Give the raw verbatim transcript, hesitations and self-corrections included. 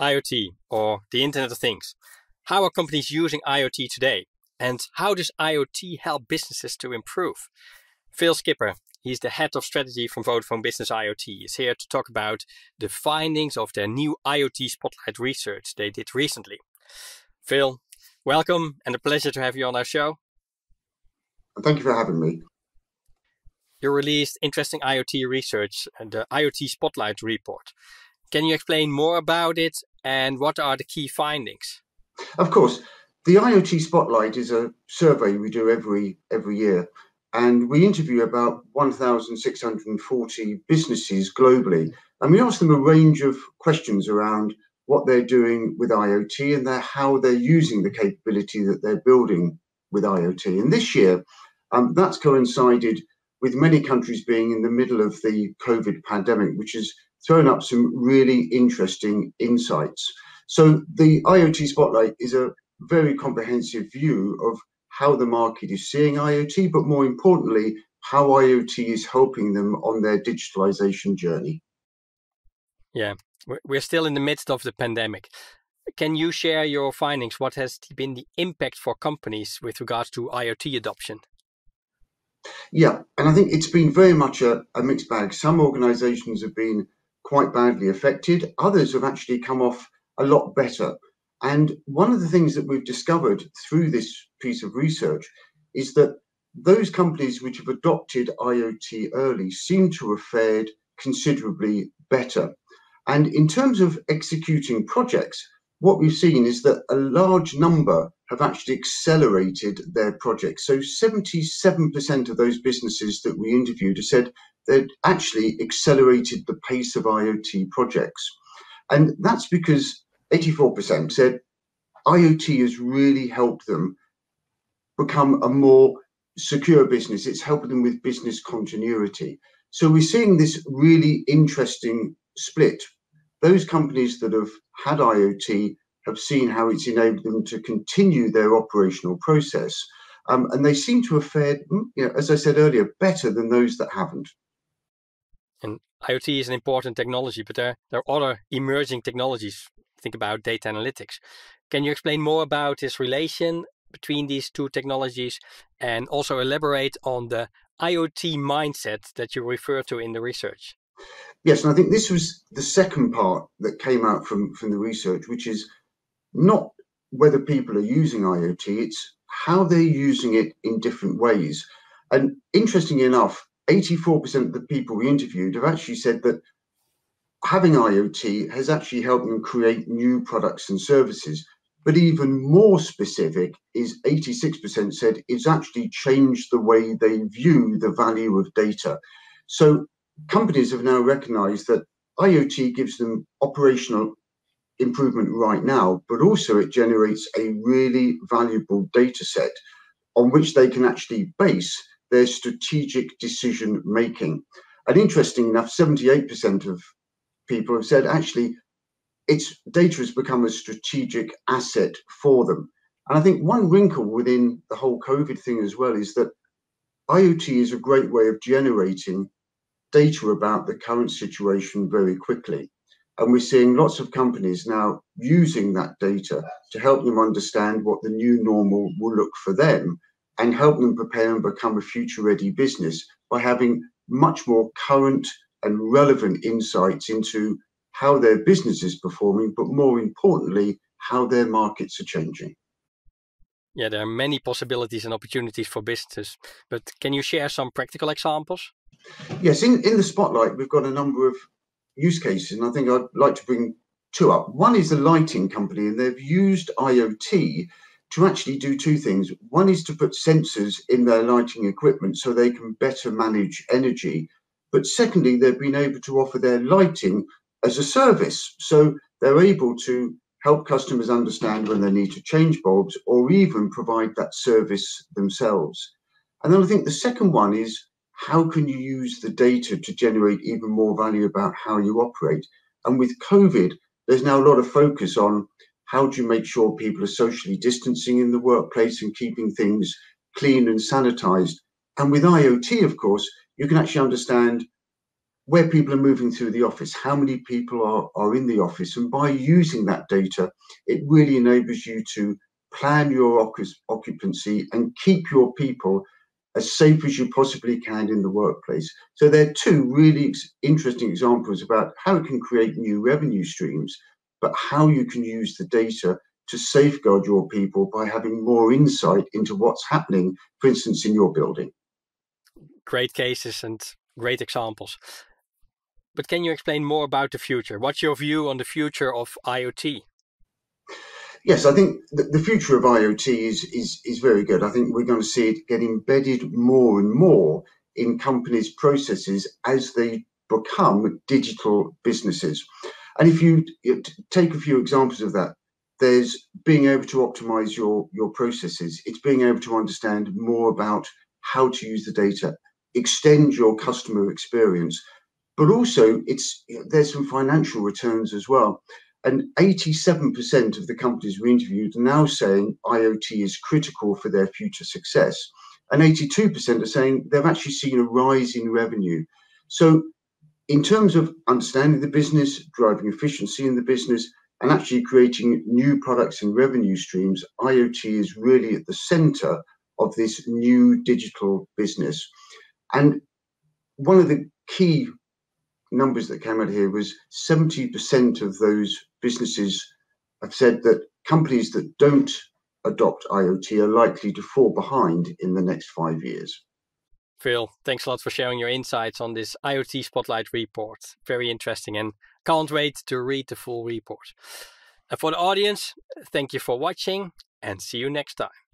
IoT, or the Internet of Things. How are companies using IoT today? And how does IoT help businesses to improve? Phil Skipper, he's the head of strategy from Vodafone Business IoT, is here to talk about the findings of their new IoT Spotlight research they did recently. Phil, welcome and a pleasure to have you on our show. Thank you for having me. You released interesting IoT research, the IoT Spotlight report. Can you explain more about it and what are the key findings? Of course. The IoT Spotlight is a survey we do every every year, and we interview about one thousand six hundred forty businesses globally, and we ask them a range of questions around what they're doing with IoT and their, how they're using the capability that they're building with IoT. And this year, um, that's coincided with many countries being in the middle of the COVID pandemic, which has thrown up some really interesting insights. So the IoT Spotlight is a very comprehensive view of how the market is seeing IoT, but more importantly, how IoT is helping them on their digitalization journey. Yeah, we're still in the midst of the pandemic. Can you share your findings? What has been the impact for companies with regards to IoT adoption? Yeah, and I think it's been very much a, a mixed bag. Some organizations have been quite badly affected. Others have actually come off a lot better. And one of the things that we've discovered through this piece of research is that those companies which have adopted IoT early seem to have fared considerably better. And in terms of executing projects, what we've seen is that a large number have actually accelerated their projects. So seventy-seven percent of those businesses that we interviewed said they'd actually accelerated the pace of IoT projects. And that's because eighty-four percent said IoT has really helped them become a more secure business. It's helped them with business continuity. So we're seeing this really interesting split. Those companies that have had IoT have seen how it's enabled them to continue their operational process. Um, and they seem to have fared, you know, as I said earlier, better than those that haven't. And IoT is an important technology, but there, there are other emerging technologies. Think about data analytics. Can you explain more about this relation between these two technologies and also elaborate on the IoT mindset that you refer to in the research? Yes, and I think this was the second part that came out from, from the research, which is not whether people are using IoT, it's how they're using it in different ways. And interestingly enough, eighty-four percent of the people we interviewed have actually said that having IoT has actually helped them create new products and services. But even more specific is eighty-six percent said it's actually changed the way they view the value of data. So companies have now recognized that IoT gives them operational improvement right now, but also it generates a really valuable data set on which they can actually base their strategic decision making. And interesting enough, seventy-eight percent of people have said actually it's data has become a strategic asset for them. And I think one wrinkle within the whole COVID thing as well is that IoT is a great way of generating data about the current situation very quickly. And we're seeing lots of companies now using that data to help them understand what the new normal will look for them and help them prepare and become a future-ready business by having much more current and relevant insights into how their business is performing, but more importantly, how their markets are changing. Yeah, there are many possibilities and opportunities for businesses, but can you share some practical examples? Yes, in, in the Spotlight, we've got a number of use cases, and I think I'd like to bring two up. One is a lighting company, and they've used IoT to actually do two things. One is to put sensors in their lighting equipment so they can better manage energy. But secondly, they've been able to offer their lighting as a service. So they're able to help customers understand when they need to change bulbs or even provide that service themselves. And then I think the second one is how can you use the data to generate even more value about how you operate? And with COVID, there's now a lot of focus on how do you make sure people are socially distancing in the workplace and keeping things clean and sanitized. And with IoT, of course, you can actually understand where people are moving through the office, how many people are, are in the office. And by using that data, it really enables you to plan your occupancy and keep your people as safe as you possibly can in the workplace. So there are two really interesting examples about how it can create new revenue streams, but how you can use the data to safeguard your people by having more insight into what's happening, for instance, in your building. Great cases and great examples. But can you explain more about the future? What's your view on the future of IoT? Yes, I think the future of IoT is, is, is very good. I think we're going to see it get embedded more and more in companies' processes as they become digital businesses. And if you take a few examples of that, there's being able to optimize your, your processes. It's being able to understand more about how to use the data, extend your customer experience, but also it's there's some financial returns as well. And eighty-seven percent of the companies we interviewed are now saying IoT is critical for their future success. And eighty-two percent are saying they've actually seen a rise in revenue. So in terms of understanding the business, driving efficiency in the business, and actually creating new products and revenue streams, IoT is really at the center of this new digital business. And one of the key numbers that came out here was seventy percent of those businesses have said that companies that don't adopt IoT are likely to fall behind in the next five years. Phil, thanks a lot for sharing your insights on this IoT Spotlight report. Very interesting, and can't wait to read the full report. And for the audience, thank you for watching and see you next time.